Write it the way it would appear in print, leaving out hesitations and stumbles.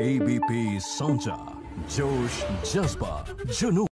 ABP Sanja, Josh Jasper, Junoon.